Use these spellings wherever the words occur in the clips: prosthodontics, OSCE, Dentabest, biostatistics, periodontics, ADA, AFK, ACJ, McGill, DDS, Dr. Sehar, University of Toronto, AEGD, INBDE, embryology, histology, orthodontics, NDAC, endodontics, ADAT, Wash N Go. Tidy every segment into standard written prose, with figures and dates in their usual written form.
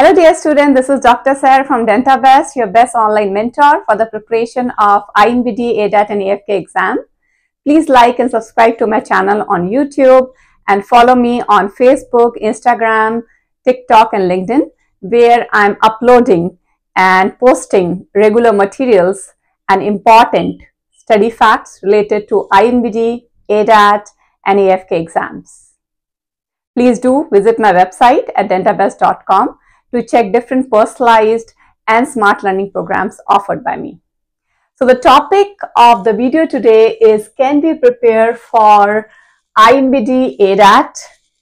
Hello dear students, this is Dr. Sehar from Dentabest, your best online mentor for the preparation of INBDE, ADAT and AFK exam. Please like and subscribe to my channel on YouTube and follow me on Facebook, Instagram, TikTok and LinkedIn, where I'm uploading and posting regular materials and important study facts related to INBDE, ADAT and AFK exams. Please do visit my website at dentabest.com to check different personalized and smart learning programs offered by me. So the topic of the video today is, can we prepare for INBDE ADAT,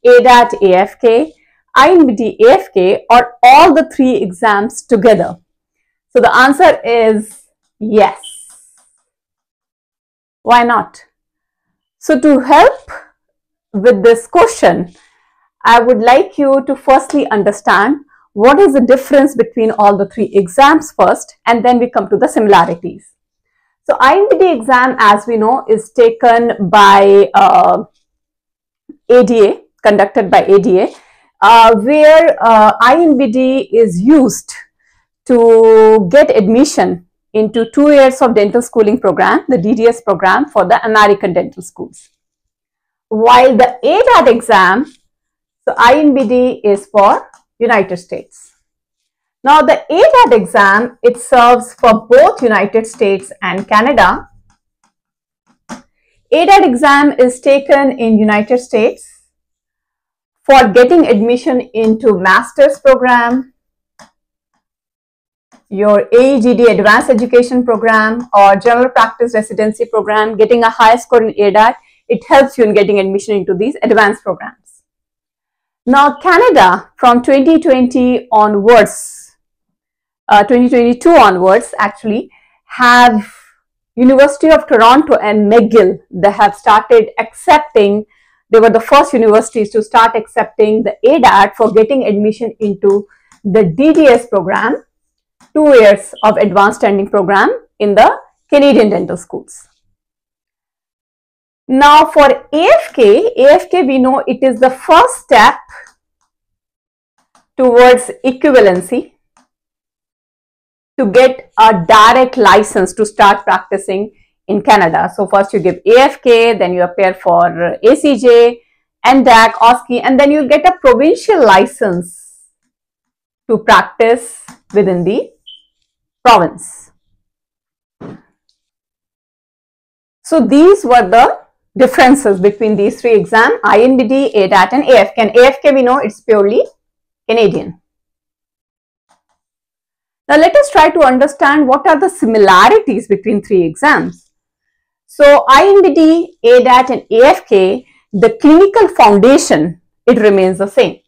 ADAT AFK, INBDE AFK, or all the three exams together? So the answer is yes. Why not? So to help with this question, I would like you to firstly understand what is the difference between all the three exams first, and then we come to the similarities. So INBDE exam, as we know, is taken by ADA, conducted by ADA, where INBDE is used to get admission into 2 years of dental schooling program, the DDS program for the American dental schools. While the ADAT exam, so INBDE is for United States. Now the ADAT exam, it serves for both United States and Canada. ADAT exam is taken in United States for getting admission into master's program, your AEGD advanced education program or general practice residency program. Getting a high score in ADAT, it helps you in getting admission into these advanced programs. Now Canada, from 2020 onwards, 2022 onwards actually, have University of Toronto and McGill, they have started accepting, they were the first universities to start accepting the ADAT for getting admission into the DDS program, 2 years of advanced standing program in the Canadian dental schools. Now for AFK, we know it is the first step towards equivalency to get a direct license to start practicing in Canada. So first you give AFK, then you appear for ACJ, NDAC, OSCE, and then you'll get a provincial license to practice within the province. So these were the differences between these three exams, INBDE, ADAT and AFK. And AFK, we know it's purely Canadian. Now let us try to understand what are the similarities between three exams. So INBDE, ADAT and AFK, the clinical foundation, it remains the same.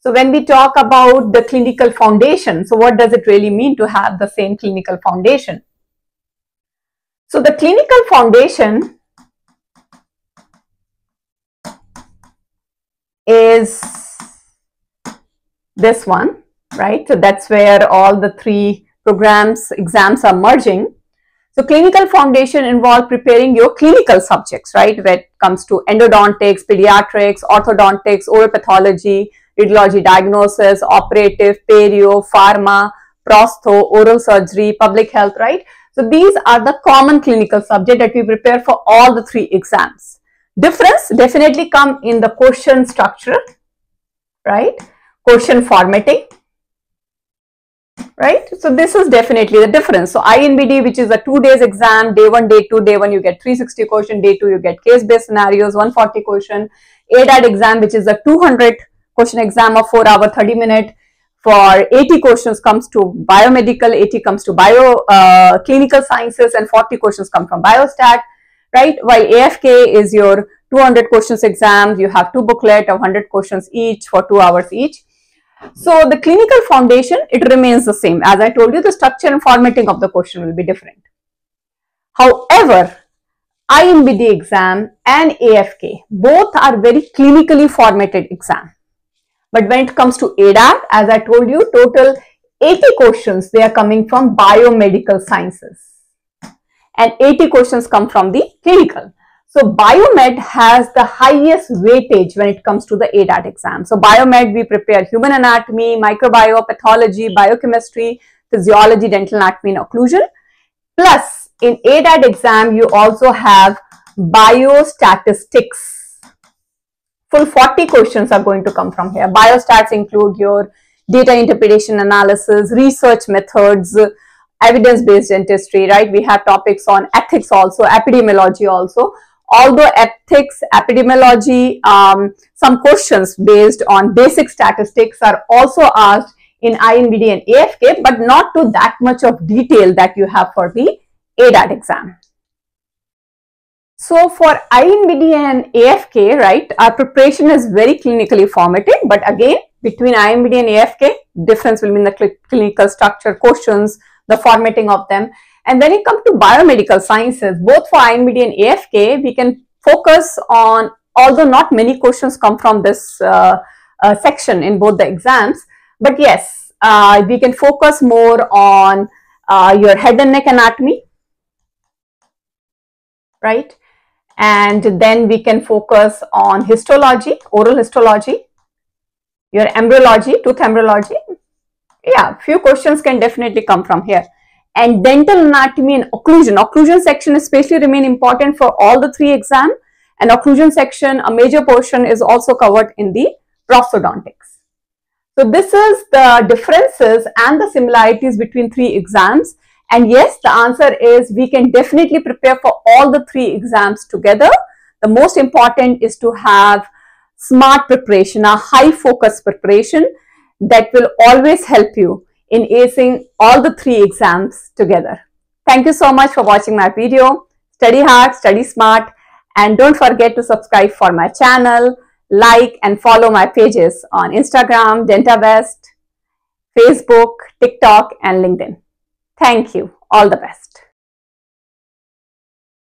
So when we talk about the clinical foundation, so what does it really mean to have the same clinical foundation? So the clinical foundation is this one, right? So that's where all the three programs, exams are merging. So clinical foundation involves preparing your clinical subjects, right? When it comes to endodontics, pediatrics, orthodontics, oral pathology, radiology diagnosis, operative, perio, pharma, prostho, oral surgery, public health, right? So these are the common clinical subjects that we prepare for all the three exams. Difference definitely come in the question structure, right? Question formatting, right? So this is definitely the difference. So INBDE, which is a 2 days exam, day one, day two, day one you get 360 question, day two you get case-based scenarios, 140 question. ADAT exam, which is a 200 question exam of 4 hour, 30 minute. For 80 questions comes to biomedical, 80 comes to clinical sciences, and 40 questions come from biostat, right? While AFK is your 200 questions exam, you have two booklets of 100 questions each for 2 hours each. So the clinical foundation, it remains the same. As I told you, the structure and formatting of the question will be different. However, INBDE exam and AFK, both are very clinically formatted exams. But when it comes to ADAT, as I told you, total 80 questions, they are coming from biomedical sciences and 80 questions come from the clinical. So Biomed has the highest weightage when it comes to the ADAT exam. So Biomed, we prepare human anatomy, microbiome, pathology, biochemistry, physiology, dental anatomy and occlusion. Plus in ADAT exam, you also have biostatistics. Full 40 questions are going to come from here. Biostats include your data interpretation analysis, research methods, evidence-based dentistry, right? We have topics on ethics also, epidemiology also. Although ethics, epidemiology, some questions based on basic statistics are also asked in INBDE and AFK, but not to that much of detail that you have for the ADAT exam. So for INBDE and AFK, right, our preparation is very clinically formative, but again, between INBDE and AFK, difference will be in the clinical structure, questions, the formatting of them. And when it comes to biomedical sciences, both for INBDE and AFK, we can focus on, although not many questions come from this section in both the exams, but yes, we can focus more on your head and neck anatomy, right? And then we can focus on histology, oral histology, your embryology, tooth embryology. Yeah, few questions can definitely come from here. And dental anatomy and occlusion. Occlusion section especially remain important for all the three exams. And occlusion section, a major portion is also covered in the prosthodontics. So this is the differences and the similarities between three exams. And yes, the answer is we can definitely prepare for all the three exams together. The most important is to have smart preparation, a high focus preparation that will always help you in acing all the three exams together. Thank you so much for watching my video. Study hard, study smart, and don't forget to subscribe for my channel, like and follow my pages on Instagram, Dentabest, Facebook, TikTok and LinkedIn. Thank you. All the best.